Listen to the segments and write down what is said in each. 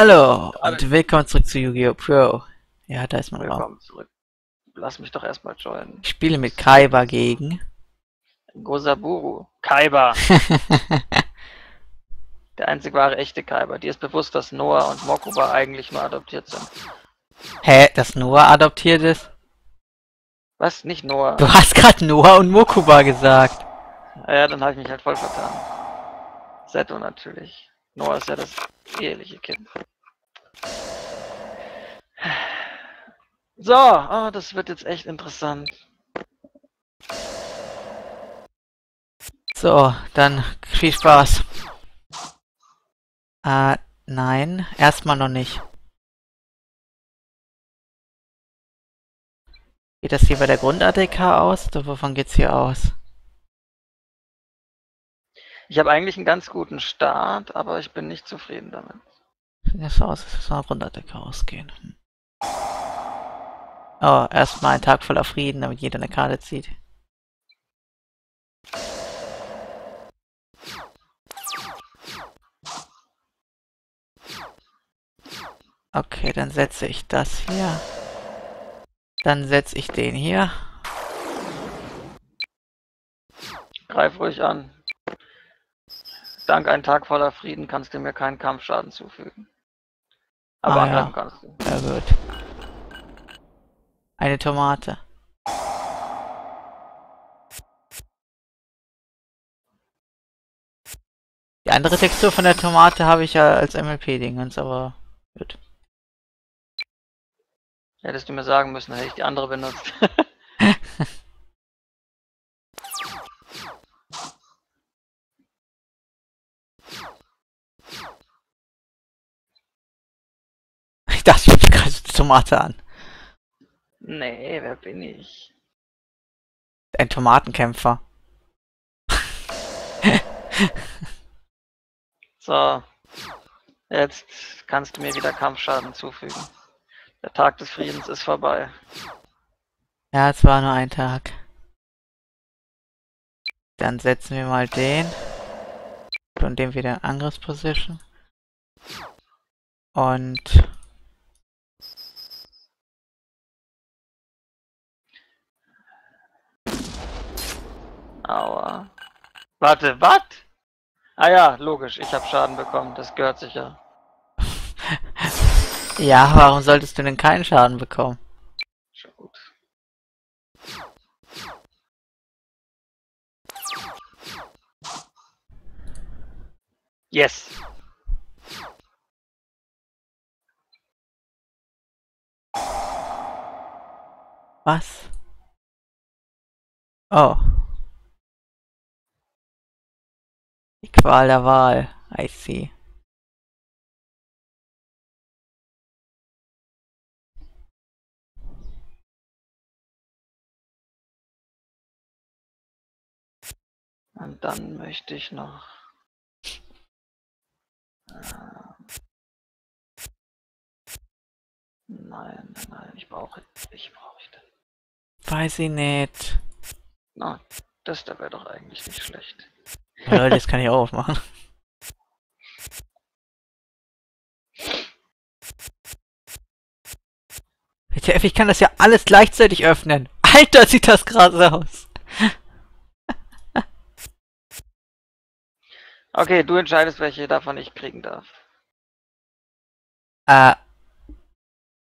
Hallo und willkommen zurück zu Yu-Gi-Oh! Pro. Ja, da ist mein Raum. Willkommen zurück. Lass mich doch erstmal joinen. Ich spiele mit Kaiba gegen... Gozaburo Kaiba. Der einzig wahre echte Kaiba. Dir ist bewusst, dass Noah und Mokuba eigentlich nur adoptiert sind. Hä? Dass Noah adoptiert ist? Was? Nicht Noah. Du hast gerade Noah und Mokuba gesagt. Ja, dann habe ich mich halt voll vertan. Seto natürlich. Noah ist ja das eheliche Kind. So, oh, das wird jetzt echt interessant. So, dann viel Spaß. Nein, erstmal noch nicht. Geht das hier bei der Grund-ADK aus? Oder wovon geht's hier aus? Ich habe eigentlich einen ganz guten Start, aber ich bin nicht zufrieden damit. Das sieht so aus, dass wir von der Grund-ADK ausgehen. Oh, erstmal ein Tag voller Frieden, damit jeder eine Karte zieht. Okay, dann setze ich das hier. Dann setze ich den hier. Greif ruhig an. Dank ein Tag voller Frieden kannst du mir keinen Kampfschaden zufügen. Aber angreifen kannst du. Ja gut. Eine Tomate. Die andere Textur von der Tomate habe ich ja als MLP-Dingens, aber gut. Hättest du mir sagen müssen, hätte ich die andere benutzt. Ich dachte, ich greife die Tomate an. Nee, wer bin ich? Ein Tomatenkämpfer. So. Jetzt kannst du mir wieder Kampfschaden zufügen. Der Tag des Friedens ist vorbei. Ja, es war nur ein Tag. Dann setzen wir mal den. Und den wieder in Angriffsposition. Und... Aua. Warte, was? Ah ja, logisch, ich habe Schaden bekommen, das gehört sicher. Ja, warum solltest du denn keinen Schaden bekommen? Schon gut. Yes! Was? Oh. Die Qual der Wahl. I see. Und dann möchte ich noch... Nein, nein, ich brauche den. Weiß ich nicht. Na, das da wäre doch eigentlich nicht schlecht. Leute, das kann ich auch aufmachen. WTF, ich kann das ja alles gleichzeitig öffnen. Alter, sieht das gerade aus. Okay, du entscheidest, welche davon ich kriegen darf.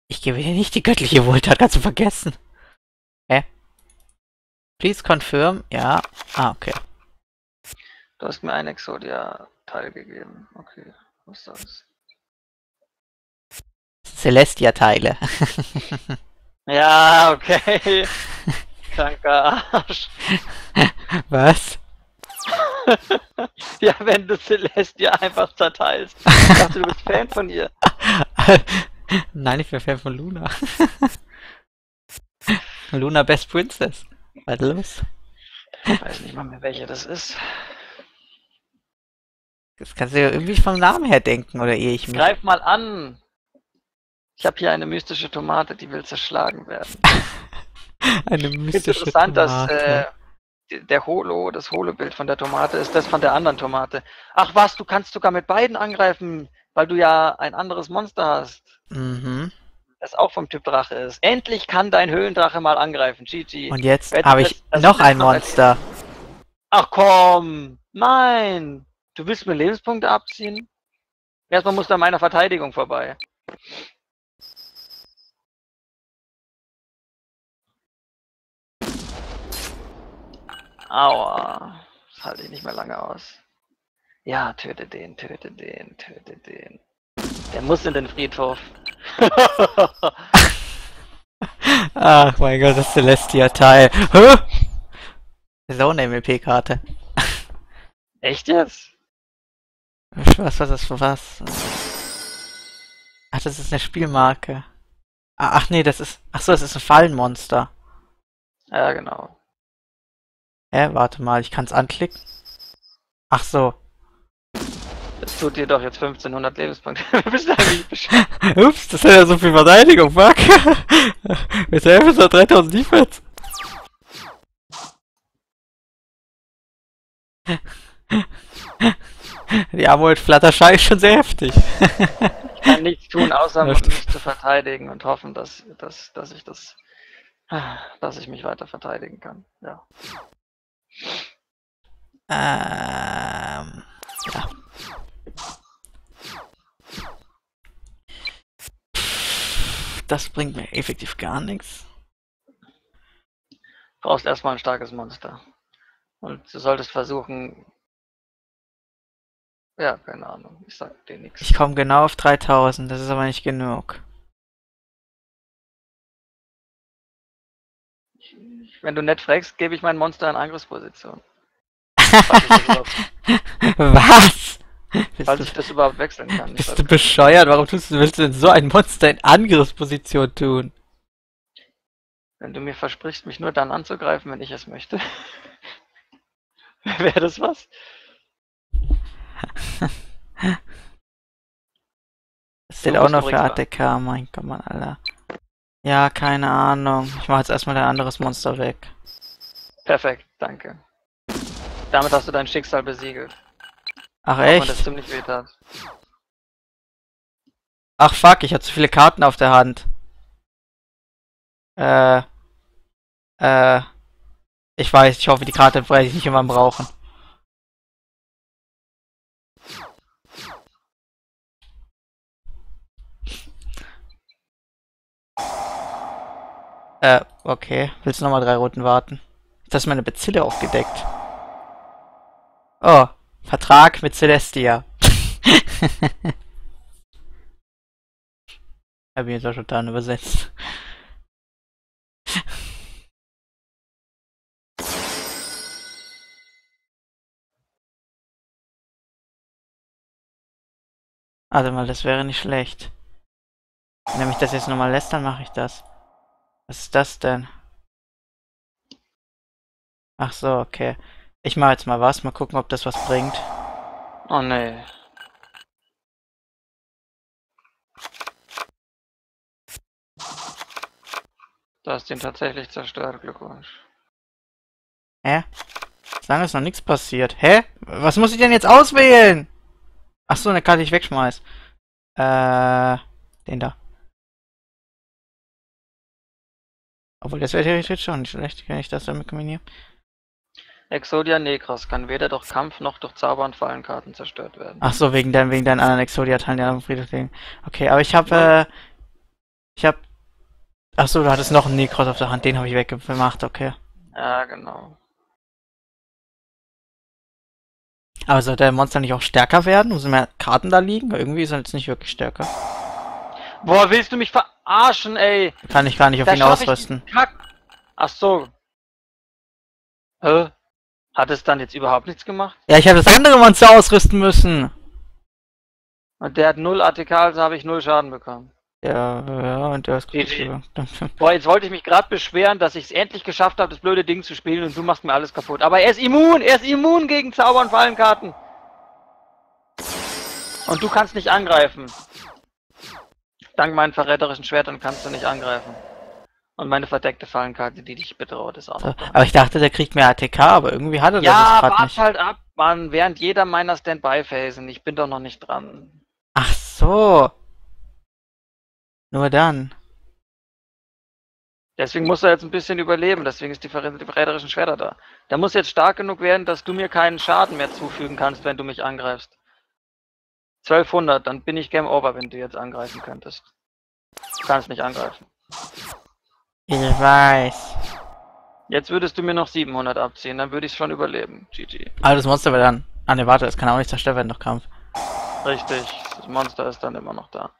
Ich gebe dir nicht die göttliche Wohltat, kannst du vergessen. Hä? Please confirm. Ja. Ah, okay. Du hast mir einen Exodia-Teil gegeben. Okay, was ist das? Celestia-Teile. Ja, okay. Danke, Arsch. Was? Ja, wenn du Celestia einfach zerteilst. Ich dachte, du bist Fan von ihr. Nein, ich bin Fan von Luna. Luna Best Princess. Was ist los? Ich weiß nicht mal mehr, welche das ist. Das kannst du ja irgendwie vom Namen her denken, oder ehe ich mir... Greif mal an! Ich habe hier eine mystische Tomate, die will zerschlagen werden. Eine mystische Tomate. Interessant, dass das Holo-Bild von der Tomate ist das von der anderen Tomate. Ach was, du kannst sogar mit beiden angreifen! weil du ja ein anderes Monster hast. Mhm. Das auch vom Typ Drache ist. Endlich kann dein Höhlendrache mal angreifen. GG. Und jetzt habe ich noch ein Monster. Ach komm. Nein. Du willst mir Lebenspunkte abziehen? Erstmal musst du an meiner Verteidigung vorbei. Aua. Das halte ich nicht mehr lange aus. Ja, töte den, töte den, töte den. Der muss in den Friedhof. Ach mein Gott, das Celestia-Teil. So eine MLP-Karte. Echt jetzt? Was war das für was? Ach, das ist eine Spielmarke. Ach nee, das ist... Achso, das ist ein Fallenmonster. Ja, genau. Hä, warte mal, ich kann's anklicken. Ach so. Das tut dir doch jetzt 1500 Lebenspunkte. Bist du eigentlich bescheuert? Ups, das hat ja so viel Verteidigung, fuck. Mit der Hilfe hat 3000 Defense. Die Armut-Flatterschei ist schon sehr heftig. Ich kann nichts tun, außer mich zu verteidigen und hoffen, dass ich mich weiter verteidigen kann. Ja. Ja. Das bringt mir effektiv gar nichts. Du brauchst erstmal ein starkes Monster. Und du solltest versuchen... Ja, keine Ahnung, ich sag dir nichts. Ich komme genau auf 3000, das ist aber nicht genug. Wenn du nett fragst, gebe ich mein Monster in Angriffsposition. Was? Falls ich das überhaupt wechseln kann. Bist du bescheuert? Warum willst du denn so ein Monster in Angriffsposition tun? Wenn du mir versprichst, mich nur dann anzugreifen, wenn ich es möchte. Wäre das was? Das steht auch noch für ATK, mein Gott, Mann, Alter. Ja, keine Ahnung. Ich mach jetzt erstmal dein anderes Monster weg. Perfekt, danke. Damit hast du dein Schicksal besiegelt. Ach echt? Auch wenn das ziemlich weh tat. Ach fuck, ich hab zu viele Karten auf der Hand. Ich weiß, ich hoffe, die Karte werde ich nicht immer brauchen. Okay. Willst du nochmal 3 Runden warten? Jetzt hast du meine Bezille aufgedeckt. Oh. Vertrag mit Celestia. Hab ich jetzt auch schon dann übersetzt. Warte mal, das wäre nicht schlecht. Wenn mich das jetzt nochmal lässt, dann mache ich das. Was ist das denn? Ach so, okay. Ich mache jetzt mal was, mal gucken, ob das was bringt. Oh nee. Du hast ihn tatsächlich zerstört, Glückwunsch. Hä? Solange ist noch nichts passiert. Hä? Was muss ich denn jetzt auswählen? Ach so, eine Karte, die ich wegschmeiß. Den da. Obwohl, das wäre theoretisch schon nicht schlecht, kann ich das damit kombinieren. Exodia Necross kann weder durch Kampf noch durch Zauber- und Fallenkarten zerstört werden. Ach so, wegen deinen anderen Exodia-Teilen, die am Friedhof liegen. Okay, aber ich hab... Ach so, du hattest noch einen Necross auf der Hand, den habe ich weggemacht, okay. Ja, genau. Aber sollte der Monster nicht auch stärker werden? Müssen mehr Karten da liegen? Irgendwie ist er jetzt nicht wirklich stärker. Boah, willst du mich verarschen, ey? Kann ich gar nicht auf ihn ausrüsten. Ach so. Hä? Hat es dann jetzt überhaupt nichts gemacht? Ja, ich habe das andere Monster ausrüsten müssen. Und der hat 0 ATK, also habe ich 0 Schaden bekommen. Ja, und der ist gut. Boah, jetzt wollte ich mich gerade beschweren, dass ich es endlich geschafft habe, das blöde Ding zu spielen und du machst mir alles kaputt. Aber er ist immun gegen Zauber- und Fallenkarten. Und du kannst nicht angreifen. Dank meinen verräterischen Schwertern kannst du nicht angreifen. Und meine verdeckte Fallenkarte, die dich bedroht, ist auch noch. Aber ich dachte, der kriegt mehr ATK, aber irgendwie hat er das gerade nicht. Ja, wart halt ab, Mann, während jeder meiner Standby-Phasen. Ich bin doch noch nicht dran. Ach so. Nur dann. Deswegen muss er jetzt ein bisschen überleben, deswegen ist die verräterischen Schwerter da. Der muss jetzt stark genug werden, dass du mir keinen Schaden mehr zufügen kannst, wenn du mich angreifst. 1200, dann bin ich Game Over, wenn du jetzt angreifen könntest. Du kannst nicht angreifen. Ich weiß. Jetzt würdest du mir noch 700 abziehen, dann würde ich es schon überleben. GG. Also das Monster wäre dann... Ah ne, warte, es kann auch nicht zerstört werden, doch Kampf. Richtig, das Monster ist dann immer noch da.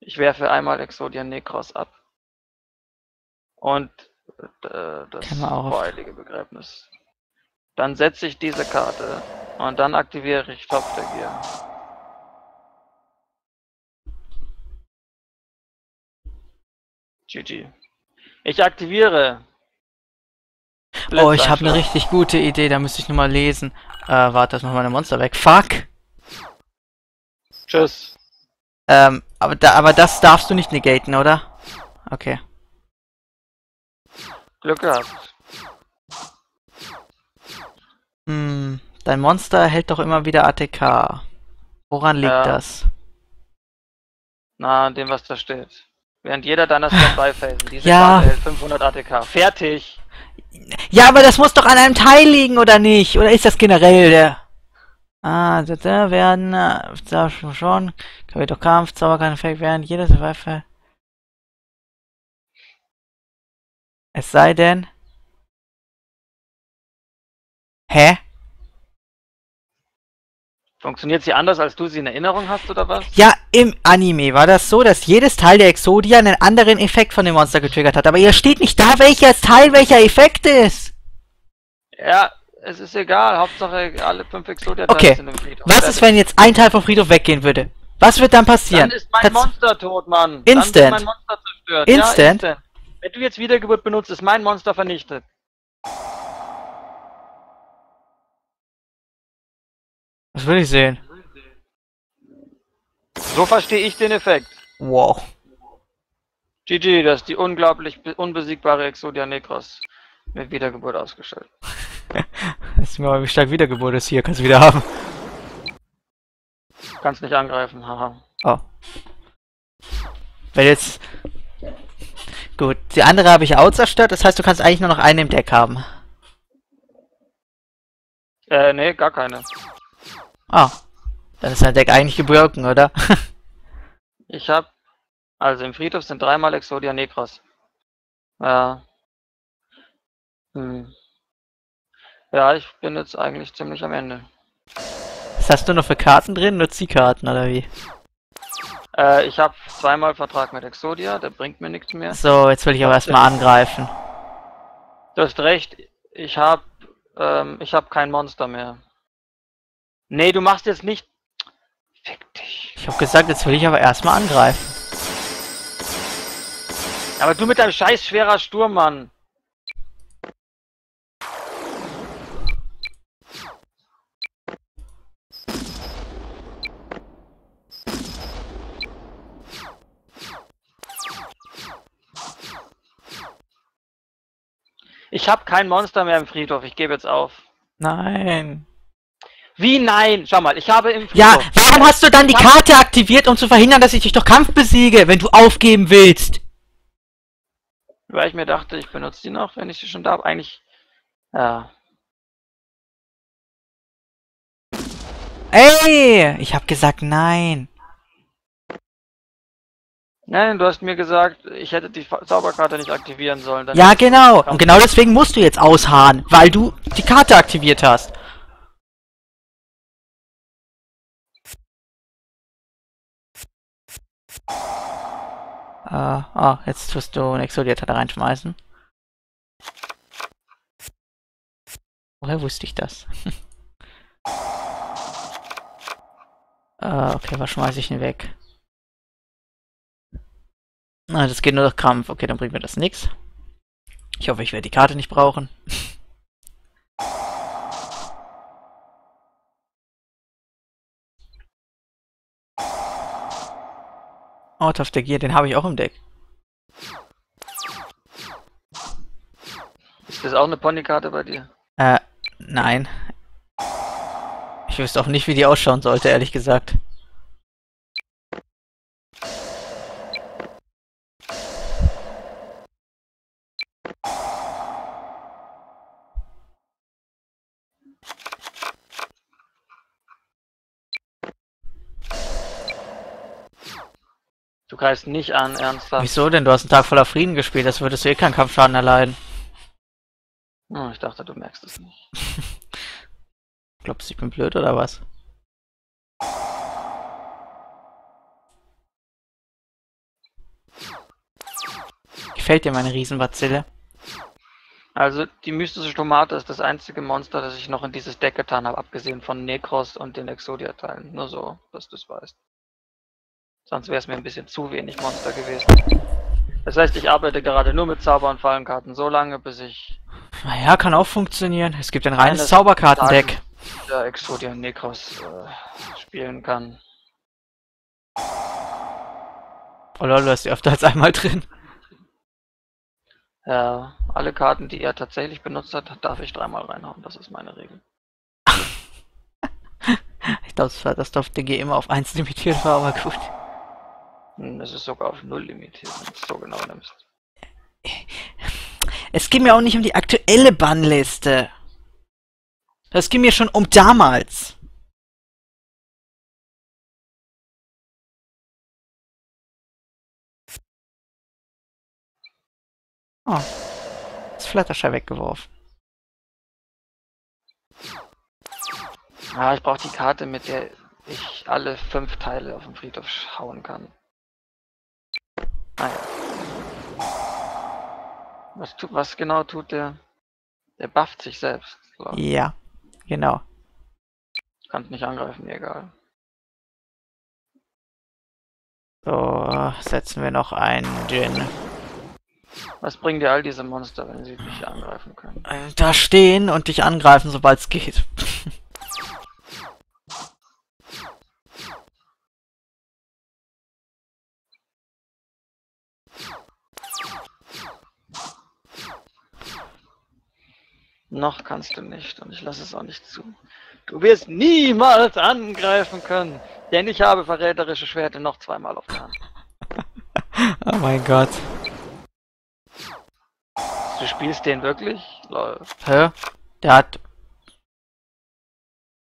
Ich werfe einmal Exodia Necross ab. Und das voreilige Begräbnis. Dann setze ich diese Karte und dann aktiviere ich Top der Gier. GG. Ich aktiviere. Oh, ich habe eine richtig gute Idee, da müsste ich nur mal lesen. Warte, das machen meine Monster weg. Fuck! Tschüss. Aber das darfst du nicht negaten, oder? Okay. Glück gehabt. Hm, dein Monster hält doch immer wieder ATK. Woran liegt das? Na, an dem, was da steht. Während jeder deiner Standby-Felsen, diese Karte hält 500 ATK. Fertig! Ja, aber das muss doch an einem Teil liegen, oder nicht? Oder ist das generell der... Ah, da werden... Da schon... Kann doch Kampf, Zauber kann Effekt während jeder Survival... Es sei denn... Hä? Funktioniert sie anders, als du sie in Erinnerung hast, oder was? Ja, im Anime war das so, dass jedes Teil der Exodia einen anderen Effekt von dem Monster getriggert hat. Aber hier steht nicht da, welches Teil welcher Effekt ist. Ja, es ist egal. Hauptsache, alle 5 Exodia-Teile sind im Friedhof. Was ist, wenn jetzt ein Teil vom Friedhof weggehen würde? Was wird dann passieren? Dann ist mein Monster tot, Mann. Instant. Dann ist mein Monster zerstört. Instant. Ja, instant. Wenn du jetzt Wiedergeburt benutzt, ist mein Monster vernichtet. Das will ich sehen. So verstehe ich den Effekt. Wow. GG, das ist die unglaublich unbesiegbare Exodia Necross mit Wiedergeburt ausgestellt. Das ist mir aber, wie stark Wiedergeburt ist hier. Kannst du wieder haben. Kannst nicht angreifen, haha. Oh. Weil jetzt... Gut, die andere habe ich auch zerstört. Das heißt, du kannst eigentlich nur noch eine im Deck haben. Nee, gar keine. Ah, dann ist dein Deck eigentlich gebroken, oder? Ich hab... Also im Friedhof sind 3 mal Exodia Necross. Ja, ich bin jetzt eigentlich ziemlich am Ende. Was hast du noch für Karten drin? Nur Ziehkarten, oder wie? Ich hab 2 mal Vertrag mit Exodia, der bringt mir nichts mehr. So, jetzt will ich aber erstmal angreifen. Du hast recht, ich hab kein Monster mehr. Nee, du machst jetzt nicht... Fick dich. Ich hab gesagt, jetzt will ich aber erstmal angreifen. Aber du mit deinem scheiß schwerer Sturm, Mann. Ich hab kein Monster mehr im Friedhof, ich gebe jetzt auf. Nein. Wie nein? Schau mal, ich habe im Friedhof... Ja, warum hast du dann die Karte aktiviert, um zu verhindern, dass ich dich durch Kampf besiege, wenn du aufgeben willst? Weil ich mir dachte, ich benutze die noch, wenn ich sie schon darf. Eigentlich... Ja. Ey! Ich hab gesagt nein. Nein, du hast mir gesagt, ich hätte die Zauberkarte nicht aktivieren sollen. Dann ja, genau. Und genau deswegen musst du jetzt ausharren, weil du die Karte aktiviert hast. Jetzt tust du einen Exodia-Teil reinschmeißen. Woher wusste ich das? Okay, was schmeiße ich denn weg? Na, das geht nur durch Krampf. Okay, dann bringt mir das nichts. Ich hoffe, ich werde die Karte nicht brauchen. Out of the Gear, den habe ich auch im Deck. Ist das auch eine Ponykarte bei dir? Nein. Ich wüsste auch nicht, wie die ausschauen sollte, ehrlich gesagt. Du greifst nicht an, ernsthaft. Wieso denn? Du hast einen Tag voller Frieden gespielt, das würdest du eh keinen Kampfschaden erleiden. Oh, ich dachte, du merkst es nicht. Glaubst du, ich bin blöd oder was? Gefällt dir meine Riesenbazille? Also, die mystische Tomate ist das einzige Monster, das ich noch in dieses Deck getan habe, abgesehen von Necross und den Exodia-Teilen. Nur so, dass du es weißt. Sonst wäre es mir ein bisschen zu wenig Monster gewesen. Das heißt, ich arbeite gerade nur mit Zauber- und Fallenkarten so lange, bis ich... Naja, kann auch funktionieren. Es gibt ein reines Zauberkartendeck. ...der Exodia Necross spielen kann. Oh lol, du hast die öfter als einmal drin. Ja, alle Karten, die er tatsächlich benutzt hat, darf ich dreimal reinhauen. Das ist meine Regel. Ich glaube, das DG immer auf 1 limitiert war, aber gut. Es ist sogar auf 0 limitiert, wenn du es so genau nimmst. Es ging mir auch nicht um die aktuelle Bannliste. Es ging mir schon um damals. Oh, das Flatterschei weggeworfen. Ah, ich brauche die Karte, mit der ich alle 5 Teile auf dem Friedhof hauen kann. Naja. Was genau tut der? Der bufft sich selbst, glaube ich. Ja, genau. Kannst nicht angreifen, mir egal. So, setzen wir noch einen Djinn. Was bringen dir all diese Monster, wenn sie dich angreifen können? Da stehen und dich angreifen, sobald es geht. Noch kannst du nicht und ich lasse es auch nicht zu. Du wirst niemals angreifen können, denn ich habe verräterische Schwerte noch zweimal auf der Hand. Oh mein Gott. Du spielst den wirklich? Lol. Hä? Der hat...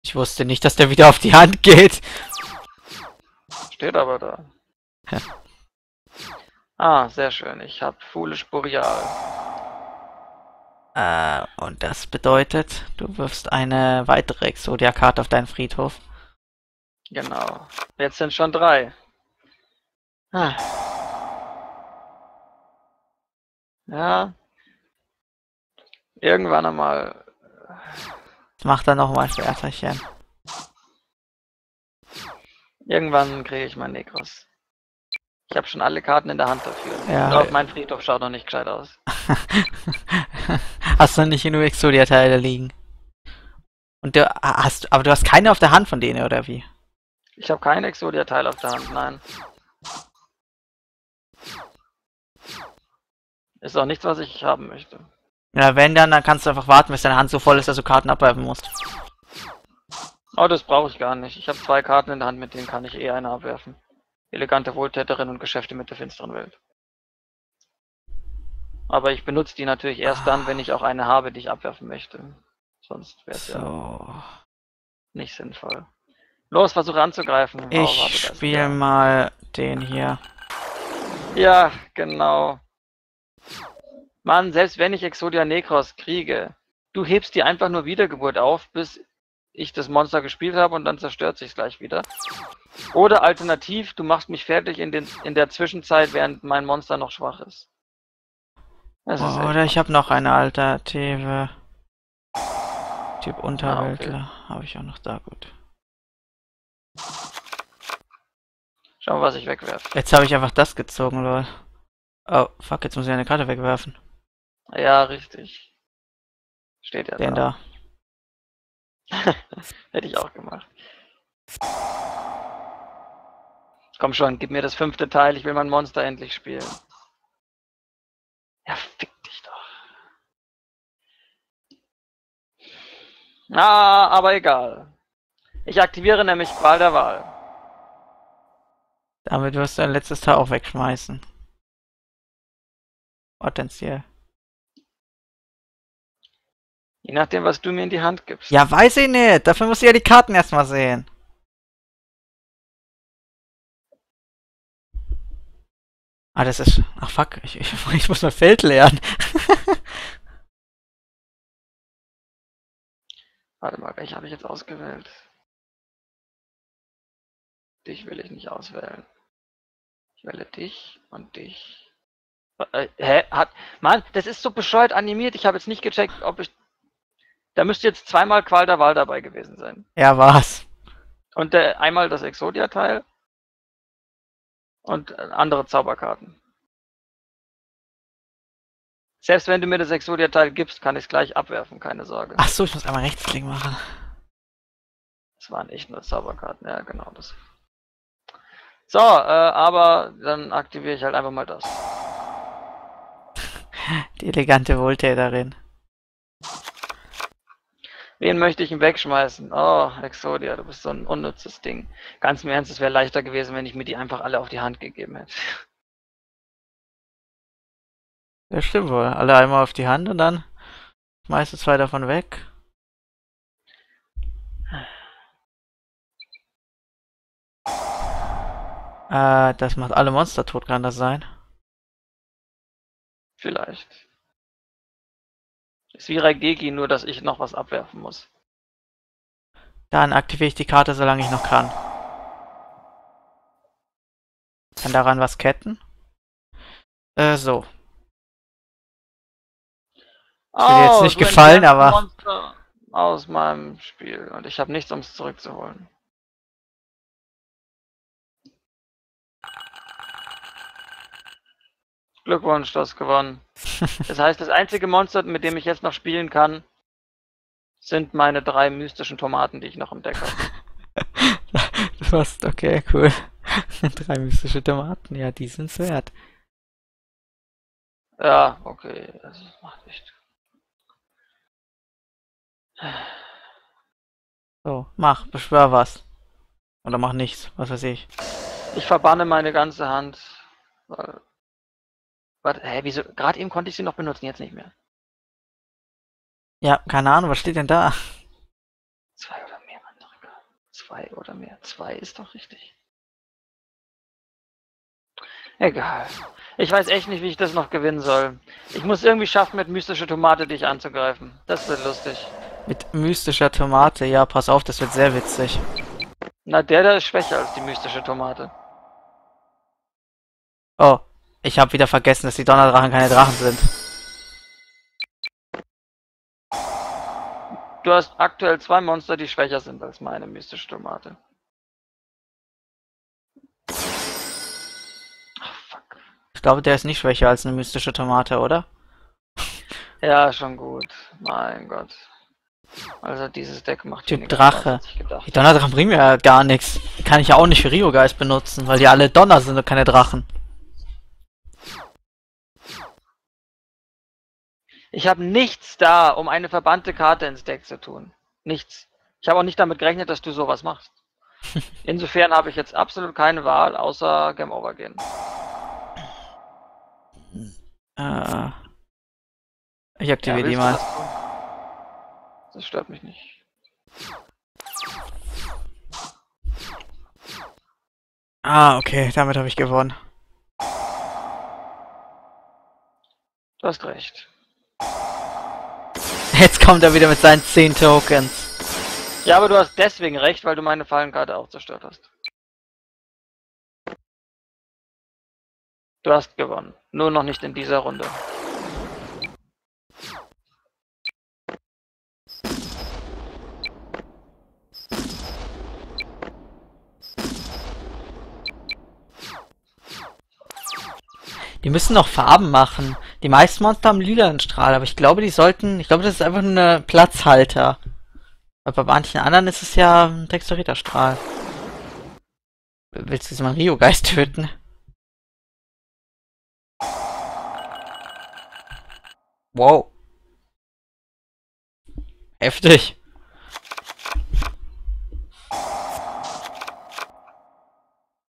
Ich wusste nicht, dass der wieder auf die Hand geht. Steht aber da. Hä? Ah, sehr schön. Ich habe Foolish Boreal. Und das bedeutet, du wirfst eine weitere Exodia-Karte auf deinen Friedhof. Genau. Jetzt sind schon 3. Ah. Ja. Irgendwann einmal... Mach da nochmal ein Schwerterchen. Irgendwann kriege ich mein Necross. Ich habe schon alle Karten in der Hand dafür. Ja. Auf meinem Friedhof schaut noch nicht gescheit aus. Hast du nicht genug Exodia-Teile liegen? Und du hast, aber du hast keine auf der Hand von denen, oder wie? Ich habe keinen Exodia-Teil auf der Hand, nein. Ist auch nichts, was ich haben möchte. Ja, wenn dann kannst du einfach warten, bis deine Hand so voll ist, dass du Karten abwerfen musst. Oh, das brauche ich gar nicht. Ich habe 2 Karten in der Hand, mit denen kann ich eh eine abwerfen. Elegante Wohltäterin und Geschäfte mit der finsteren Welt. Aber ich benutze die natürlich erst dann, wenn ich auch eine habe, die ich abwerfen möchte. Sonst wäre es so. Ja nicht sinnvoll. Los, versuche anzugreifen. Ich spiele mal den hier. Ja, genau. Mann, selbst wenn ich Exodia Necross kriege, du hebst die einfach nur Wiedergeburt auf, bis ich das Monster gespielt habe und dann zerstört sich's gleich wieder. Oder alternativ, du machst mich fertig in der Zwischenzeit, während mein Monster noch schwach ist. Das ist oder ich habe noch eine Alternative. Typ Unterweltler. Ah, okay. Habe ich auch noch da, gut. Schau mal, was ich wegwerfe. Jetzt habe ich einfach das gezogen, lol. Oh, fuck, jetzt muss ich eine Karte wegwerfen. Ja, richtig. Steht ja den da. Hätte ich auch gemacht. Komm schon, gib mir das 5. Teil, ich will mein Monster endlich spielen. Ja, fick dich doch. Na, aber egal. Ich aktiviere nämlich Qual der Wahl. Damit wirst du dein letztes Teil auch wegschmeißen. Potenziell. Je nachdem, was du mir in die Hand gibst. Ja, weiß ich nicht. Dafür musst du ja die Karten erstmal sehen. Ah, das ist... Ach, fuck. Ich muss mein Feld lernen. Warte mal, welche habe ich jetzt ausgewählt? Dich will ich nicht auswählen. Ich wähle dich und dich. Hä? Mann, das ist so bescheuert animiert. Ich habe jetzt nicht gecheckt, ob ich... Da müsste jetzt zweimal Qual der Wahl dabei gewesen sein. Ja, war's. Und einmal das Exodia-Teil. Und andere Zauberkarten. Selbst wenn du mir das Exodia-Teil gibst, kann ich es gleich abwerfen, keine Sorge. Ach so, ich muss einmal Rechtsklick machen. Das waren echt nur Zauberkarten, ja genau das. So, aber dann aktiviere ich halt einfach mal das. Die elegante Wohltäterin. Wen möchte ich ihm wegschmeißen? Oh, Exodia, du bist so ein unnützes Ding. Ganz im Ernst, es wäre leichter gewesen, wenn ich mir die einfach alle auf die Hand gegeben hätte. Ja, stimmt wohl. Alle einmal auf die Hand und dann schmeißt du zwei davon weg. Das macht alle Monster tot, kann das sein? Vielleicht. Ist wie Raigeki, nur dass ich noch was abwerfen muss. Dann aktiviere ich die Karte, solange ich noch kann. Kann daran was ketten? So. Oh, ist mir jetzt nicht gefallen, aber... Monster aus meinem Spiel. Und ich habe nichts, um es zurückzuholen. Glückwunsch, du hast gewonnen. Das heißt, das einzige Monster, mit dem ich jetzt noch spielen kann, sind meine drei mystischen Tomaten, die ich noch im Deck habe. Du hast, okay, cool. Drei mystische Tomaten, ja, die sind's wert. Ja, okay, das macht echt. So, mach, beschwör was. Oder mach nichts, was weiß ich. Ich verbanne meine ganze Hand, weil... Warte, hä, wieso? Gerade eben konnte ich sie noch benutzen, jetzt nicht mehr. Ja, keine Ahnung, was steht denn da? Zwei oder mehr andere Karten. Zwei oder mehr. Zwei ist doch richtig. Egal. Ich weiß echt nicht, wie ich das noch gewinnen soll. Ich muss irgendwie schaffen, mit mystischer Tomate dich anzugreifen. Das wird lustig. Mit mystischer Tomate? Ja, pass auf, das wird sehr witzig. Na, der ist schwächer als die mystische Tomate. Oh. Ich habe wieder vergessen, dass die Donnerdrachen keine Drachen sind. Du hast aktuell zwei Monster, die schwächer sind als meine mystische Tomate. Oh, fuck. Ich glaube, der ist nicht schwächer als eine mystische Tomate, oder? Ja, schon gut. Mein Gott. Also dieses Deck macht Typ Drache. Die Donnerdrachen bringen mir ja gar nichts. Die kann ich ja auch nicht für Rio-Geist benutzen, weil die alle Donner sind und keine Drachen. Ich habe nichts da, um eine verbannte Karte ins Deck zu tun. Nichts. Ich habe auch nicht damit gerechnet, dass du sowas machst. Insofern habe ich jetzt absolut keine Wahl, außer Game Over gehen. Ich aktiviere die mal. Das stört mich nicht. Ah, okay, damit habe ich gewonnen. Du hast recht. Jetzt kommt er wieder mit seinen 10 Tokens. Ja, aber du hast deswegen recht, weil du meine Fallenkarte auch zerstört hast. Du hast gewonnen. Nur noch nicht in dieser Runde. Die müssen noch Farben machen. Die meisten Monster haben lilanen Strahl, aber ich glaube, die sollten... Ich glaube, das ist einfach nur eine Platzhalter. Aber bei manchen anderen ist es ja ein texturierter Strahl. Willst du diesen Rio-Geist töten? Wow. Heftig.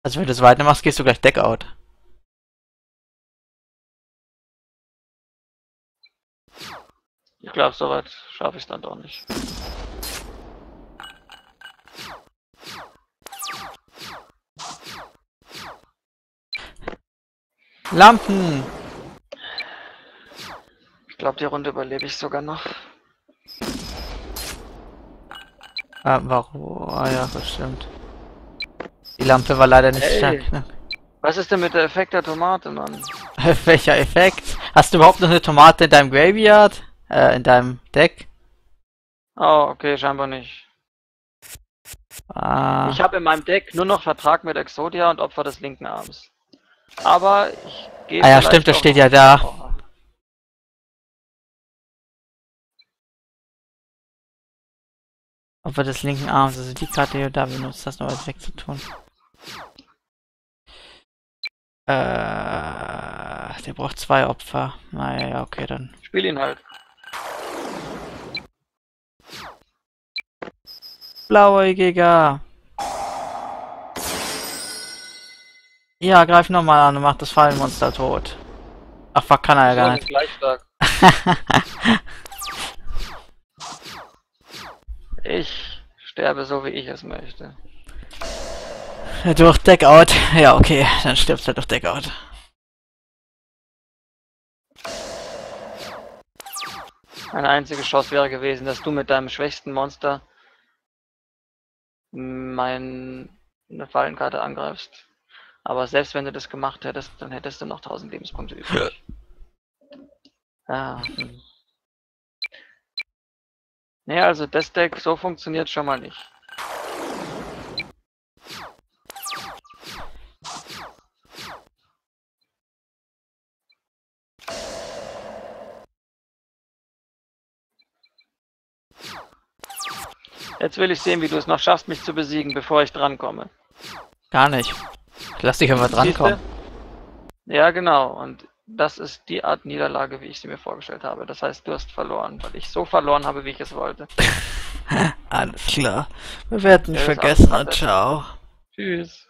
Also wenn du es weitermachst, gehst du gleich Deckout. Ich glaube, soweit schaffe ich es dann doch nicht. Lampen! Ich glaube, die Runde überlebe ich sogar noch. Ah, warum? Ah ja, das stimmt. Die Lampe war leider nicht stark, ne? Was ist denn mit der Effekt der Tomate, Mann? Welcher Effekt? Hast du überhaupt noch eine Tomate in deinem Graveyard? In deinem Deck? Oh, okay, scheinbar nicht. Ah. Ich habe in meinem Deck nur noch Vertrag mit Exodia und Opfer des linken Arms. Aber ich gehe... Ah ja, stimmt, das steht ja da. Oh. Opfer des linken Arms, also die Karte, die du da benutzt hast, noch was wegzutun. Der braucht 2 Opfer. Naja, ja, okay, dann. Spiel ihn halt. Blauäugiger. Ja, greif nochmal an und mach das Fallenmonster tot. Ach, fuck, kann er ja gar nicht. Gleich stark. Ich sterbe so, wie ich es möchte. Durch Deckout. Ja, okay, dann stirbst du durch Deckout. Eine einzige Chance wäre gewesen, dass du mit deinem schwächsten Monster meine Fallenkarte angreifst. Aber selbst wenn du das gemacht hättest, dann hättest du noch 1000 Lebenspunkte übrig. Ja. Ah. Ne, also das Deck, so funktioniert schon mal nicht. Jetzt will ich sehen, wie du es noch schaffst, mich zu besiegen, bevor ich drankomme. Gar nicht. Lass dich einfach drankommen. Ja, genau. Und das ist die Art Niederlage, wie ich sie mir vorgestellt habe. Das heißt, du hast verloren, weil ich so verloren habe, wie ich es wollte. Alles klar. Wir werden nicht vergessen. Ciao. Tschüss.